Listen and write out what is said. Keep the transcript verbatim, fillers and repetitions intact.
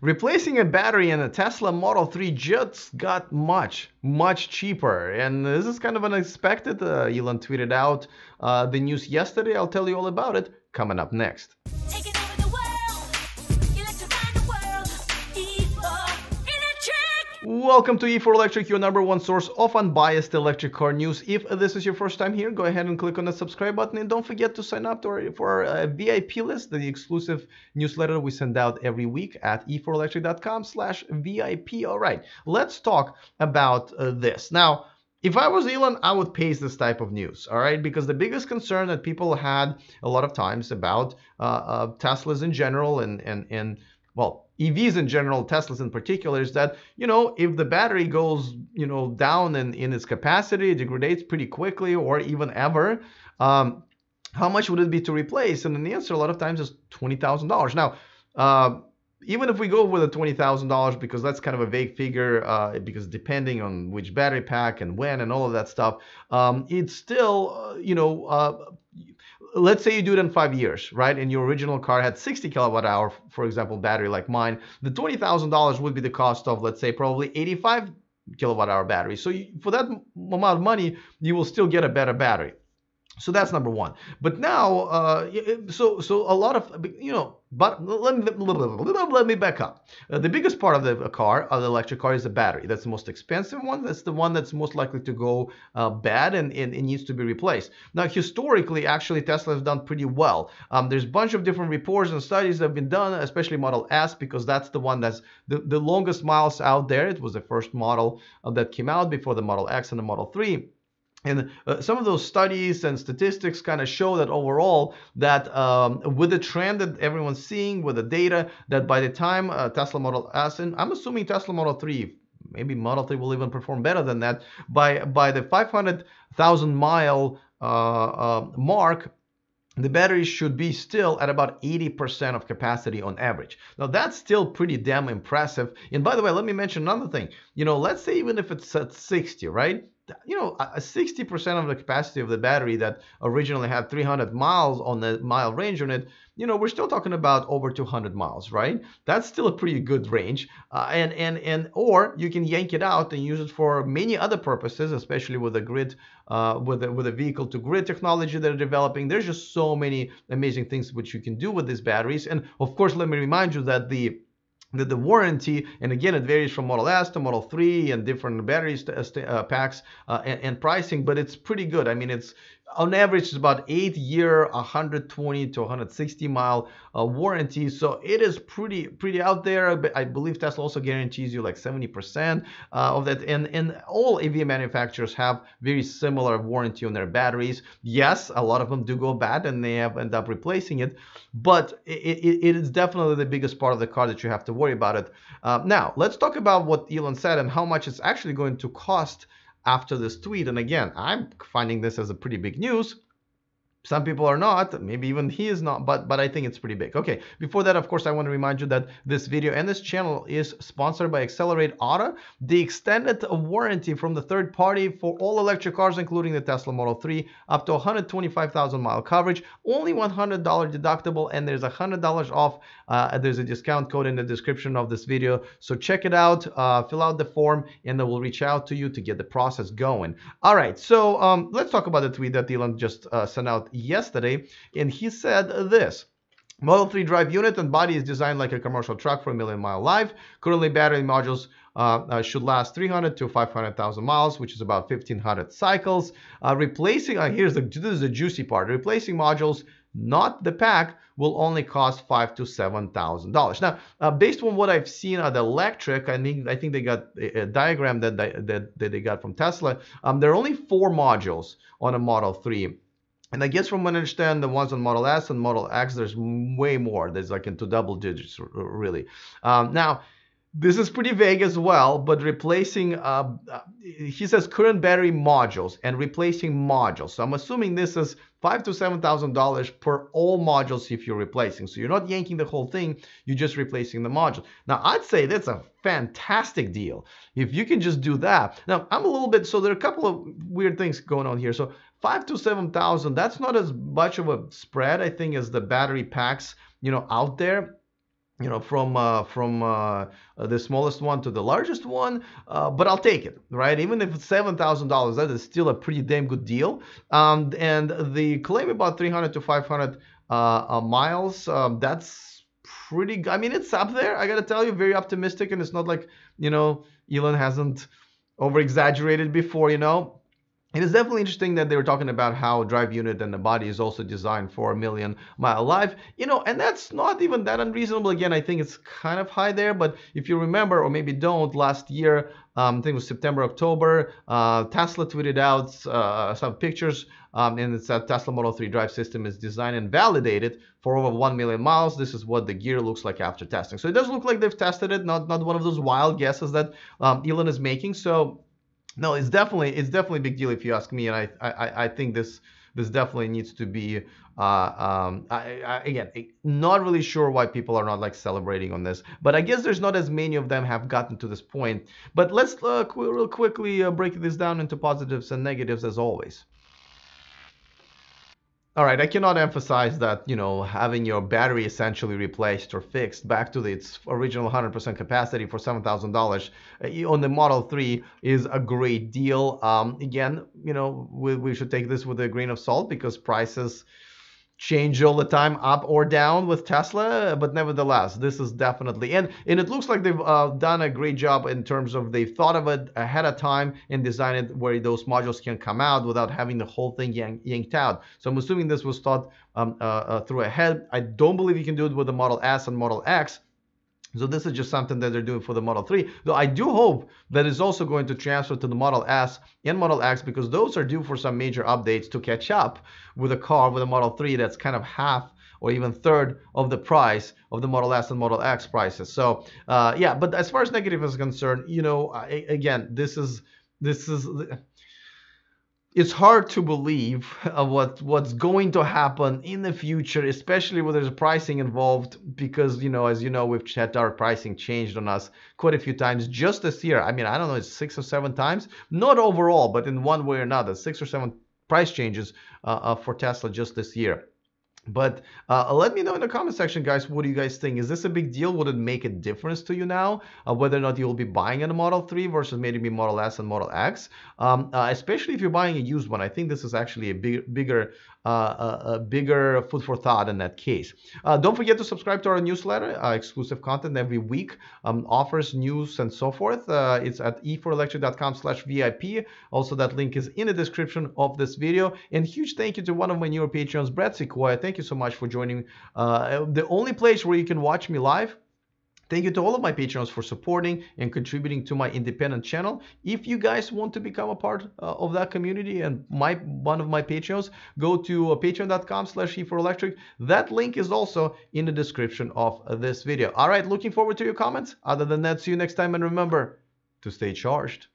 Replacing a battery in a Tesla Model three just got much, much cheaper. And this is kind of unexpected. Uh, Elon tweeted out uh, the news yesterday. I'll tell you all about it coming up next. Welcome to E for Electric, your number one source of unbiased electric car news. If this is your first time here, go ahead and click on the subscribe button, and don't forget to sign up to our, for our uh, V I P list, the exclusive newsletter we send out every week at e for electric dot com slash V I P. All right, let's talk about uh, this. Now, if I was Elon, I would pace this type of news, all right? Because the biggest concern that people had a lot of times about uh, uh, Teslas in general and, and, and well, E Vs in general, Teslas in particular, is that, you know, if the battery goes, you know, down in, in its capacity, it degrades pretty quickly or even ever, um, how much would it be to replace? And the answer a lot of times is twenty thousand dollars. Now, uh, even if we go with a twenty thousand dollars, because that's kind of a vague figure, uh, because depending on which battery pack and when and all of that stuff, um, it's still, uh, you know, uh, let's say you do it in five years, right? And your original car had sixty kilowatt hour, for example, battery like mine. The twenty thousand dollars would be the cost of, let's say, probably eighty-five kilowatt hour battery. So you, for that amount of money, you will still get a better battery. So that's number one. But now, uh, so so a lot of, you know, but let me, let me back up. Uh, the biggest part of the car, of the electric car, is the battery. That's the most expensive one. That's the one that's most likely to go uh, bad and it needs to be replaced. Now, historically, actually, Tesla has done pretty well. Um, there's a bunch of different reports and studies that have been done, especially Model S, because that's the one that's the, the longest miles out there. It was the first model uh, that came out before the Model X and the Model three. And uh, some of those studies and statistics kind of show that overall, that um, with the trend that everyone's seeing, with the data, that by the time uh, Tesla Model S, and I'm assuming Tesla Model three, maybe Model three will even perform better than that, by, by the five hundred thousand mile uh, uh, mark, the battery should be still at about eighty percent of capacity on average. Now, that's still pretty damn impressive. And by the way, let me mention another thing. You know, let's say even if it's at sixty, right? You know, a sixty percent of the capacity of the battery that originally had three hundred miles on the mile range on it, you know, we're still talking about over two hundred miles, right? That's still a pretty good range. Uh, and, and, and, or you can yank it out and use it for many other purposes, especially with the grid, uh, with the, with the vehicle to grid technology that are developing. There's just so many amazing things which you can do with these batteries. And of course, let me remind you that the that the warranty, and again, it varies from Model S to Model three and different batteries to, uh, packs uh, and, and pricing, but it's pretty good. I mean, it's on average, it's about eight year, one hundred twenty to one hundred sixty mile uh, warranty. So it is pretty, pretty out there. But I believe Tesla also guarantees you like seventy percent uh, of that. And, and all A V manufacturers have very similar warranty on their batteries. Yes, a lot of them do go bad and they have end up replacing it, but it, it, it is definitely the biggest part of the car that you have to worry about it. Uh, now, let's talk about what Elon said and how much it's actually going to cost after this tweet. And again, I'm finding this as a pretty big news. Some people are not, maybe even he is not, but, but I think it's pretty big. Okay, before that, of course, I want to remind you that this video and this channel is sponsored by Xcelerate Auto, the extended warranty from the third party for all electric cars, including the Tesla Model three, up to one hundred twenty-five thousand mile coverage, only one hundred dollars deductible, and there's one hundred dollars off. Uh, there's a discount code in the description of this video, so check it out, uh, fill out the form, and they will reach out to you to get the process going. All right, so um, let's talk about the tweet that Elon just uh, sent out yesterday, and he said this. Model three drive unit and body is designed like a commercial truck for a million mile life. Currently, battery modules uh, uh, should last three hundred to five hundred thousand miles, which is about fifteen hundred cycles. Uh, replacing, uh, here's the, this is the juicy part, replacing modules, not the pack, will only cost five to seven thousand dollars. Now, uh, based on what I've seen at electric, I mean, I think they got a, a diagram that they, that, that they got from Tesla. Um, there are only four modules on a Model three. And I guess from what I understand, the ones on Model S and Model X, there's way more. There's like into double digits, really. Um, now, this is pretty vague as well, but replacing, uh, he says current battery modules and replacing modules. So I'm assuming this is five thousand to seven thousand dollars per all modules if you're replacing. So you're not yanking the whole thing, you're just replacing the module. Now, I'd say that's a fantastic deal if you can just do that. Now, I'm a little bit, so there are a couple of weird things going on here. So Five to seven thousand. That's not as much of a spread, I think, as the battery packs, you know, out there. you know, from uh, from uh, the smallest one to the largest one, uh, but I'll take it, right? Even if it's seven thousand dollars, that is still a pretty damn good deal. Um, and the claim about three hundred to five hundred uh, uh, miles, um, that's pretty, I mean, it's up there. I gotta tell you, very optimistic, and it's not like, you know, Elon hasn't over-exaggerated before, you know. It is definitely interesting that they were talking about how drive unit and the body is also designed for a million mile life, you know, and that's not even that unreasonable. Again, I think it's kind of high there, but if you remember, or maybe don't, last year, um, I think it was September, October, uh, Tesla tweeted out uh, some pictures, um, and it's a Tesla Model three drive system is designed and validated for over one million miles. This is what the gear looks like after testing. So it does look like they've tested it, not, not one of those wild guesses that um, Elon is making. So no, it's definitely it's definitely a big deal if you ask me, and I I, I think this this definitely needs to be uh, um, I, I, again, not really sure why people are not like celebrating on this, but I guess there's not as many of them have gotten to this point. But let's uh, qu real quickly uh, break this down into positives and negatives as always. All right, I cannot emphasize that, you know, having your battery essentially replaced or fixed back to its original one hundred percent capacity for seven thousand dollars on the Model three is a great deal. Um, again, you know, we, we should take this with a grain of salt because prices change all the time, up or down with Tesla, but nevertheless, this is definitely, and and it looks like they've uh, done a great job in terms of they've thought of it ahead of time and designed it where those modules can come out without having the whole thing yank, yanked out. So I'm assuming this was thought um, uh, uh, through ahead. I don't believe you can do it with the Model S and Model X. So this is just something that they're doing for the Model three. Though I do hope that it's also going to transfer to the Model S and Model X because those are due for some major updates to catch up with a car with a Model three that's kind of half or even third of the price of the Model S and Model X prices. So uh, yeah, but as far as negative is concerned, you know, I, again, this is this is. It's hard to believe uh, what what's going to happen in the future, especially when there's pricing involved, because, you know, as you know, we've had our pricing changed on us quite a few times just this year. I mean, I don't know, it's six or seven times, not overall, but in one way or another, six or seven price changes uh, uh, for Tesla just this year. But uh, let me know in the comment section, guys, what do you guys think? Is this a big deal? Would it make a difference to you now? Uh, whether or not you'll be buying a Model three versus maybe Model S and Model X? Um, uh, especially if you're buying a used one. I think this is actually a big, bigger uh, a, a bigger food for thought in that case. Uh, don't forget to subscribe to our newsletter. Uh, exclusive content every week. Um, offers, news, and so forth. Uh, it's at e for electric dot com slash V I P. Also, that link is in the description of this video. And huge thank you to one of my newer Patreons, Brett Sequoia. Thank you so much for joining uh, the only place where you can watch me live. Thank you to all of my Patreons for supporting and contributing to my independent channel. If you guys want to become a part uh, of that community and my one of my Patreons, go to uh, patreon dot com slash e for electric. That link is also in the description of this video. All right, looking forward to your comments. Other than that, see you next time, and remember to stay charged.